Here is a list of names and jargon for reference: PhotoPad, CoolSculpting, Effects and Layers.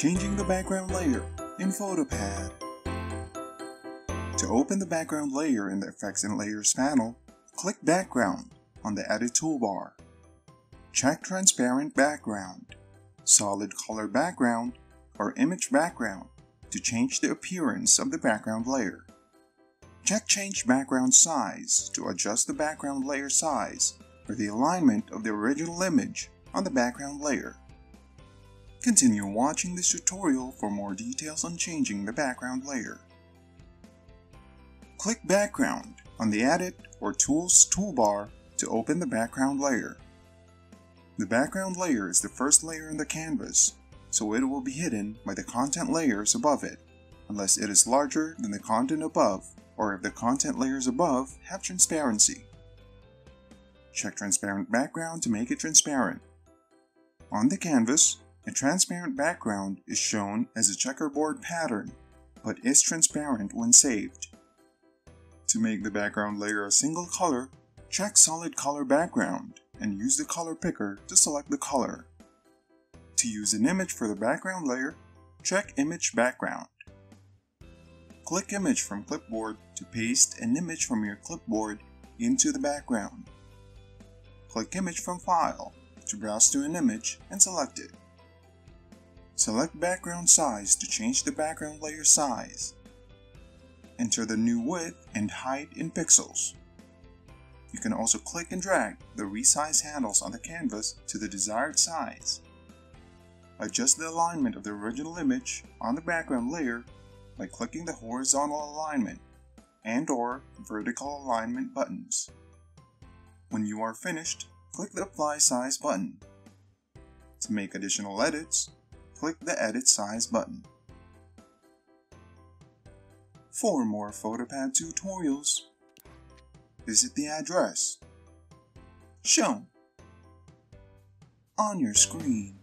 changing the background layer in PhotoPad. To open the background layer in the Effects and Layers panel, click Background on the Edit toolbar. Check Transparent Background, Solid Color Background, or Image Background to change the appearance of the background layer. Check Change Background Size to adjust the background layer size or the alignment of the original image on the background layer. Continue watching this tutorial for more details on changing the background layer. Click Background on the Edit or Tools toolbar to open the background layer. The background layer is the first layer on the canvas, so it will be hidden by the content layers above it, unless it is larger than the content above or if the content layers above have transparency. Check Transparent Background to make it transparent. On the canvas, a transparent background is shown as a checkerboard pattern, but is transparent when saved. To make the background layer a single color, check Solid Color Background and use the color picker to select the color. To use an image for the background layer, check Image Background. Click Image from Clipboard to paste an image from your clipboard into the background. Click Image from File to browse to an image and select it. Select Background Size to change the background layer size. Enter the new width and height in pixels. You can also click and drag the resize handles on the canvas to the desired size. Adjust the alignment of the original image on the background layer by clicking the horizontal alignment and or vertical alignment buttons. When you are finished, click the Apply Size button. To make additional edits, click the Edit Size button. For more PhotoPad tutorials, visit the address shown on your screen.